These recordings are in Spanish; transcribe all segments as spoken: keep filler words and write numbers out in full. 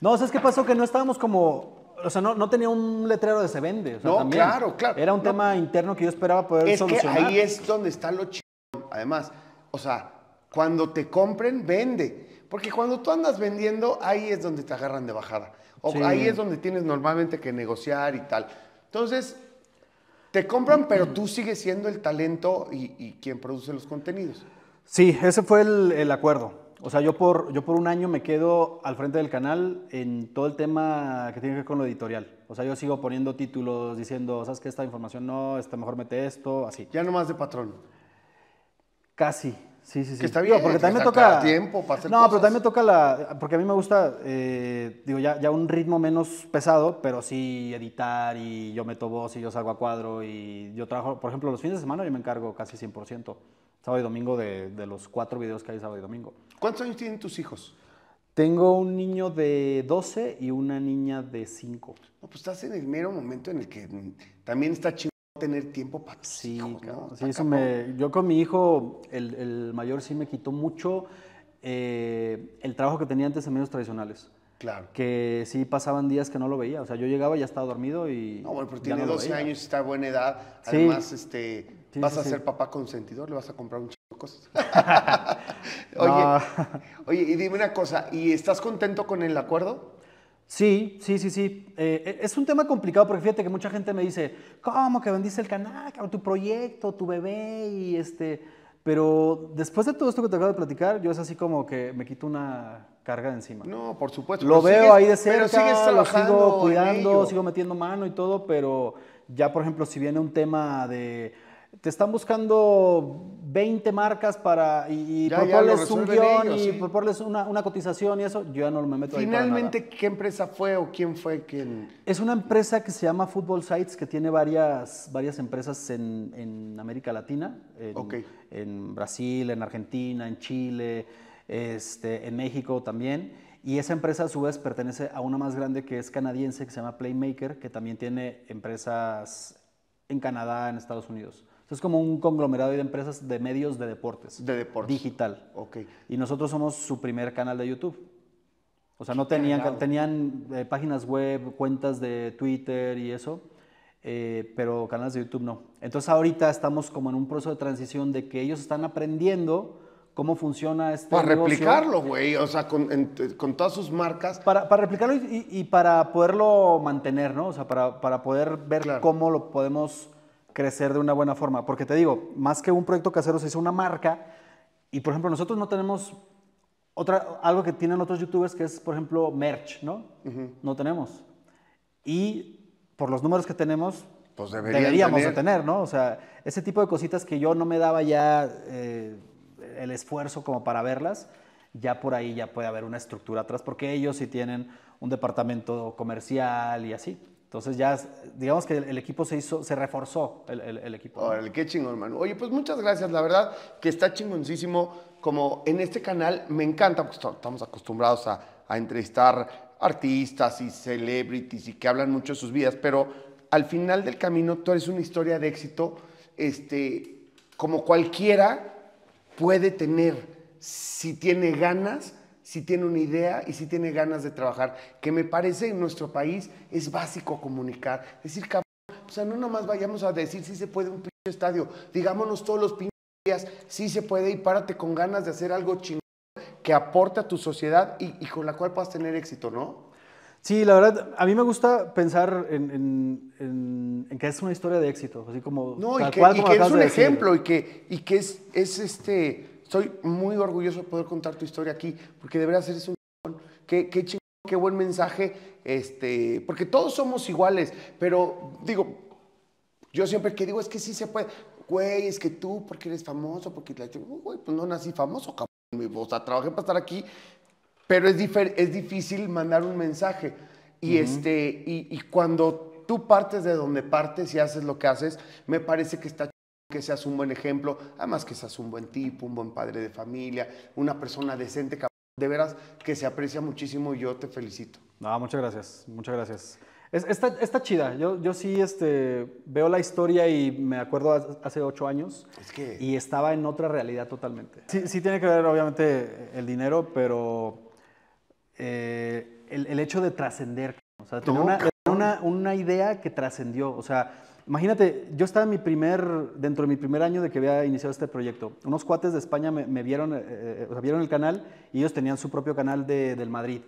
No, ¿sabes qué pasó? Que no estábamos como... O sea, no, no tenía un letrero de se vende. O sea, no, también claro, claro. Era un no. tema interno que yo esperaba poder es solucionar. Es que ahí es donde está lo chingón. Además, o sea, cuando te compren, vende. Porque cuando tú andas vendiendo, ahí es donde te agarran de bajada. O sí. Ahí es donde tienes normalmente que negociar y tal. Entonces, te compran, pero tú sigues siendo el talento y, y quien produce los contenidos. Sí, ese fue el, el acuerdo. O sea, yo por, yo por un año me quedo al frente del canal en todo el tema que tiene que ver con lo editorial. O sea, yo sigo poniendo títulos diciendo, ¿sabes qué? Esta información no, esta mejor mete esto, así. Ya nomás de patrón. Casi, sí, sí, sí. Que está bien, no, porque también me toca tiempo para hacer No, cosas. Pero también me toca la... Porque a mí me gusta, eh, digo, ya, ya un ritmo menos pesado, pero sí editar y yo meto voz y yo salgo a cuadro y yo trabajo, por ejemplo, los fines de semana yo me encargo casi cien por ciento. Sábado y domingo de, de los cuatro videos que hay sábado y domingo. ¿Cuántos años tienen tus hijos? Tengo un niño de doce y una niña de cinco. No, pues estás en el mero momento en el que también está chingón tener tiempo para tus sí, hijos, ¿no? Sí, eso me, yo con mi hijo, el, el mayor sí me quitó mucho eh, el trabajo que tenía antes en medios tradicionales. Claro. Que sí pasaban días que no lo veía. O sea, yo llegaba y ya estaba dormido y... No, bueno, pero tiene doce años y está a buena edad. Además, sí. este... Sí, vas sí, a ser sí. papá consentidor, le vas a comprar un chico de cosas. Oye, oye, y dime una cosa, ¿y estás contento con el acuerdo? Sí, sí, sí, sí. Eh, es un tema complicado porque fíjate que mucha gente me dice, ¿cómo que vendiste el canal? Tu proyecto, tu bebé y este... Pero después de todo esto que te acabo de platicar, yo es así como que me quito una carga de encima. No, por supuesto. Lo veo sigues, ahí de cerca, pero lo sigo cuidando, sigo metiendo mano y todo, pero ya, por ejemplo, si viene un tema de... Te están buscando veinte marcas para y, y ya, proporles ya un guión ellos, y sí. proporles una, una cotización y eso, yo ya no me meto ahí para nada. Finalmente, ¿qué empresa fue o quién fue quien...? Es una empresa que se llama Football Sites, que tiene varias, varias empresas en, en América Latina, en, okay. en Brasil, en Argentina, en Chile, este, en México también. Y esa empresa a su vez pertenece a una más grande que es canadiense, que se llama Playmaker, que también tiene empresas en Canadá, en Estados Unidos. Es como un conglomerado de empresas de medios de deportes. De deportes. Digital. Ok. Y nosotros somos su primer canal de YouTube. O sea, no tenían, tenían eh, páginas web, cuentas de Twitter y eso, eh, pero canales de YouTube no. Entonces ahorita estamos como en un proceso de transición de que ellos están aprendiendo cómo funciona este negocio. Para replicarlo, güey. O sea, con, en, con todas sus marcas. Para, para replicarlo y, y, y para poderlo mantener, ¿no? O sea, para, para poder ver claro. cómo lo podemos... crecer de una buena forma, porque te digo, más que un proyecto casero se hizo una marca y por ejemplo nosotros no tenemos otra, algo que tienen otros youtubers que es por ejemplo merch, ¿no? Uh-huh. No tenemos y por los números que tenemos pues deberíamos tener. de tener, ¿no? O sea, ese tipo de cositas que yo no me daba ya eh, el esfuerzo como para verlas, ya por ahí ya puede haber una estructura atrás porque ellos sí tienen un departamento comercial y así. Entonces ya, digamos que el, el equipo se hizo, se reforzó el, el, el equipo. Órale, qué chingón, Manu. Oye, pues muchas gracias, la verdad que está chingoncísimo. Como en este canal me encanta, porque estamos acostumbrados a, a entrevistar artistas y celebrities y que hablan mucho de sus vidas, pero al final del camino tú eres una historia de éxito, este, como cualquiera puede tener, si tiene ganas, si tiene una idea y si tiene ganas de trabajar, que me parece en nuestro país es básico comunicar, decir, cabrón, o sea, no nomás vayamos a decir si se puede un pinche estadio, digámonos todos los pinches días, sí se puede y párate con ganas de hacer algo chingón que aporte a tu sociedad y, y con la cual puedas tener éxito, ¿no? Sí, la verdad, a mí me gusta pensar en, en, en, en que es una historia de éxito, así como... No, y que, cual, y que es un ejemplo y que, y que es, es este... Estoy muy orgulloso de poder contar tu historia aquí, porque de verdad eres un chingón. Qué, qué chingón, qué buen mensaje, este, porque todos somos iguales, pero digo, yo siempre que digo es que sí se puede, güey, es que tú, porque eres famoso, porque la güey, pues no nací famoso, cabrón, o sea, trabajé para estar aquí, pero es, es difícil mandar un mensaje. Y, uh-huh. este, y, y cuando tú partes de donde partes y haces lo que haces, me parece que está chingón. Que seas un buen ejemplo, además que seas un buen tipo, un buen padre de familia, una persona decente, de veras que se aprecia muchísimo y yo te felicito. No, muchas gracias, muchas gracias. Es, está, está chida, yo, yo sí este, veo la historia y me acuerdo hace ocho años es que... y estaba en otra realidad totalmente. Sí, sí tiene que ver obviamente el dinero, pero eh, el, el hecho de trascender, o sea, tener una, una, una idea que trascendió, o sea, imagínate, yo estaba en mi primer, dentro de mi primer año de que había iniciado este proyecto, unos cuates de España me, me vieron, eh, o sea, vieron el canal y ellos tenían su propio canal de, del Madrid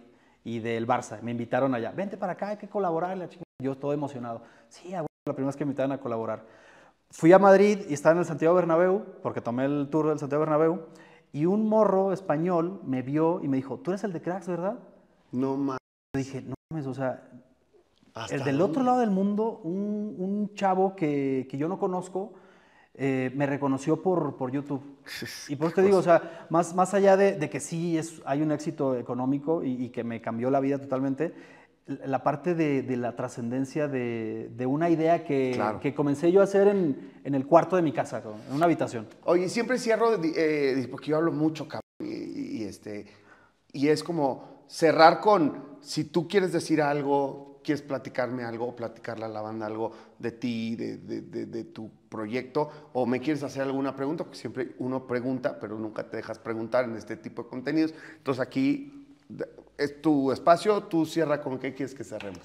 y del Barça, me invitaron allá, vente para acá, hay que colaborar, la chica. Yo todo emocionado, sí, la primera vez que me invitaron a colaborar. Fui a Madrid y estaba en el Santiago Bernabéu, porque tomé el tour del Santiago Bernabéu, y un morro español me vio y me dijo, tú eres el de Cracks, ¿verdad? No mames. Yo dije, no mames, o sea, el del otro lado del mundo, un, un chavo que, que yo no conozco, eh, me reconoció por, por YouTube. Y por eso te digo, o sea, más, más allá de, de que sí es, hay un éxito económico y, y que me cambió la vida totalmente, la parte de, de la trascendencia de, de una idea que, claro, que comencé yo a hacer en, en el cuarto de mi casa, en una habitación. Oye, siempre cierro, eh, porque yo hablo mucho, cabrón, y, y, este, y es como cerrar con, si tú quieres decir algo, quieres platicarme algo, o platicarle a la banda algo de ti, de, de, de, de tu proyecto, o me quieres hacer alguna pregunta, porque siempre uno pregunta, pero nunca te dejas preguntar en este tipo de contenidos. Entonces aquí... es tu espacio, tú cierra con qué quieres que cerremos.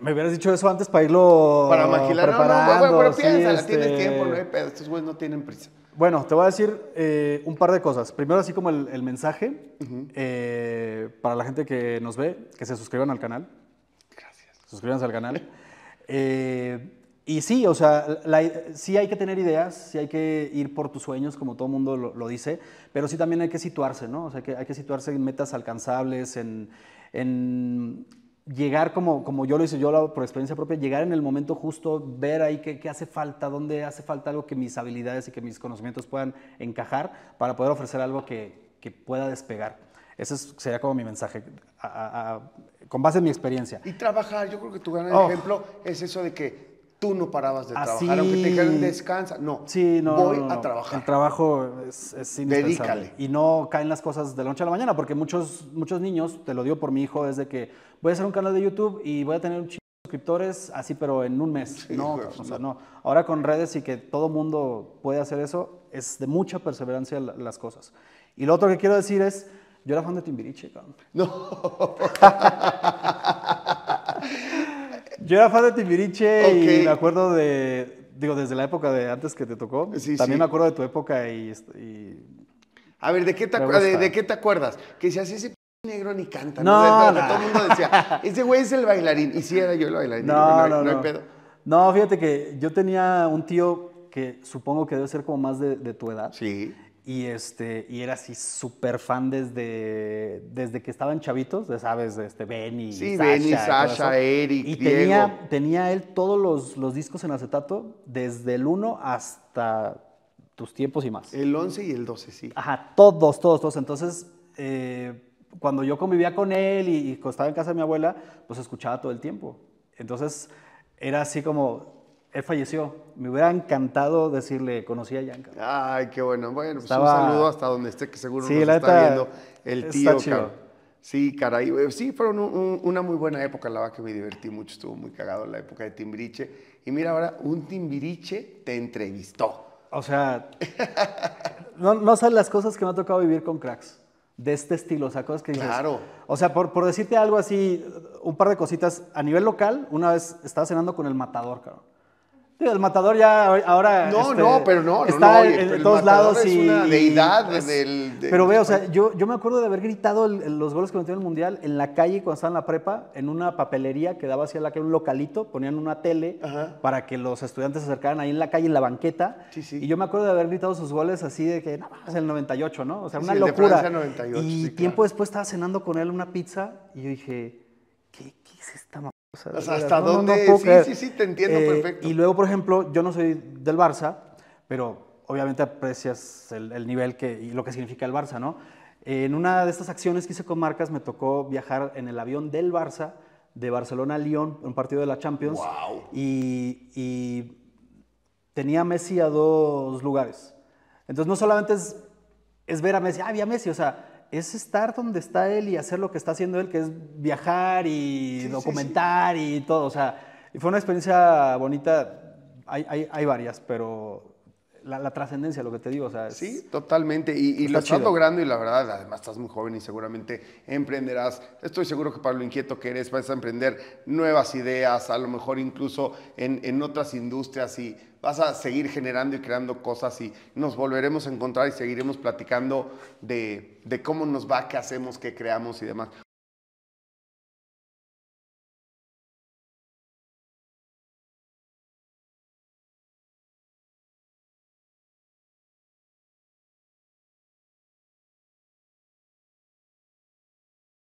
Me hubieras dicho eso antes para irlo para maquilar, preparando. No, no, bueno, pero sí, piénsala, este... tienes tiempo, no hay pedo, estos güeyes no tienen prisa. Bueno, te voy a decir eh, un par de cosas. Primero, así como el, el mensaje, uh-huh, eh, para la gente que nos ve, que se suscriban al canal. Gracias. Suscríbanse al canal. eh, y sí, o sea, la, sí hay que tener ideas, sí hay que ir por tus sueños, como todo mundo lo, lo dice, pero sí también hay que situarse, ¿no? O sea, que hay que situarse en metas alcanzables, en, en llegar, como, como yo lo hice yo lo, por experiencia propia, llegar en el momento justo, ver ahí qué, qué hace falta, dónde hace falta algo que mis habilidades y que mis conocimientos puedan encajar para poder ofrecer algo que, que pueda despegar. Ese sería como mi mensaje, a, a, a, con base en mi experiencia. Y trabajar, yo creo que tu gran oh. ejemplo es eso de que tú no parabas de Así... trabajar, aunque te dijeran descansa. No, sí, no voy no, no. a trabajar. El trabajo es, es indispensable. Dedícale. Y no caen las cosas de la noche a la mañana, porque muchos, muchos niños, te lo digo por mi hijo, es de que voy a hacer un canal de YouTube y voy a tener un chingo de suscriptores, así, pero en un mes. Sí, no, pues, o sea, no. no. Ahora con redes y que todo mundo puede hacer eso, es de mucha perseverancia las cosas. Y lo otro que quiero decir es, yo era fan de Timbiriche, cabrón. No. Yo era fan de Timbiriche, okay, y me acuerdo de, digo, desde la época de antes que te tocó, sí, también sí. me acuerdo de tu época y... y a ver, ¿de qué te, de, de qué te acuerdas? Que decías, ese p negro ni canta. No, no, no, no. Todo el mundo decía, ese güey es el bailarín. Y sí era yo el bailarín. No, no, no, no, no hay pedo. No, fíjate que yo tenía un tío que supongo que debe ser como más de, de tu edad. Sí. Y, este, y era así súper fan desde, desde que estaban chavitos, sabes, este, Benny, sí, Sasha. Sí, Benny, Sasha, Eric, y Diego. Tenía, tenía él todos los, los discos en acetato, desde el uno hasta tus tiempos y más. El once y el doce, sí. Ajá, todos, todos, todos. Entonces, eh, cuando yo convivía con él y, y estaba en casa de mi abuela, pues escuchaba todo el tiempo. Entonces, era así como... él falleció. Me hubiera encantado decirle, conocí a Yanka. Ay, qué bueno. Bueno, pues estaba... un saludo hasta donde esté, que seguro sí, nos la está viendo el tío. Car... Sí, caray. Sí, fue un, un, una muy buena época, la verdad que me divertí mucho. Estuvo muy cagado la época de Timbiriche. Y mira ahora, un Timbiriche te entrevistó. O sea, no, no sabes las cosas que me ha tocado vivir con Cracks. De este estilo, o sea, cosas que dices. Claro. O sea, por, por decirte algo así, un par de cositas. A nivel local, una vez estaba cenando con el Matador, cabrón. El Matador ya ahora... No, este, no, pero no. Está no, no, oye, en todos lados y... es una deidad. Es, del, de, pero veo, o sea, yo, yo me acuerdo de haber gritado el, los goles que metió en el Mundial en la calle cuando estaba en la prepa, en una papelería que daba hacia la calle, un localito, ponían una tele, ajá, para que los estudiantes se acercaran ahí en la calle, en la banqueta. Sí, sí. Y yo me acuerdo de haber gritado sus goles así de que, nada más, el noventa y ocho, ¿no? O sea, sí, una sí, locura. El de Francia, noventa y ocho, y sí, tiempo claro. después estaba cenando con él una pizza y yo dije, ¿qué, qué es esta mamá? O sea, o sea, hasta no, dónde... No, no, sí, sí, sí, te entiendo eh, perfecto. Y luego, por ejemplo, yo no soy del Barça, pero obviamente aprecias el, el nivel que, y lo que significa el Barça, ¿no? Eh, en una de estas acciones que hice con marcas, me tocó viajar en el avión del Barça, de Barcelona a Lyon, un partido de la Champions. Wow. Y, y tenía a Messi a dos lugares. Entonces, no solamente es, es ver a Messi, ah, había Messi, o sea... es estar donde está él y hacer lo que está haciendo él, que es viajar y sí, documentar sí, sí. y todo. O sea, fue una experiencia bonita. Hay, hay, hay varias, pero la, la trascendencia, lo que te digo. O sea, es, sí, totalmente. Y, y lo estás logrando y la verdad, además estás muy joven y seguramente emprenderás. Estoy seguro que para lo inquieto que eres vas a emprender nuevas ideas, a lo mejor incluso en, en otras industrias y vas a seguir generando y creando cosas y nos volveremos a encontrar y seguiremos platicando de, de cómo nos va, qué hacemos, qué creamos y demás.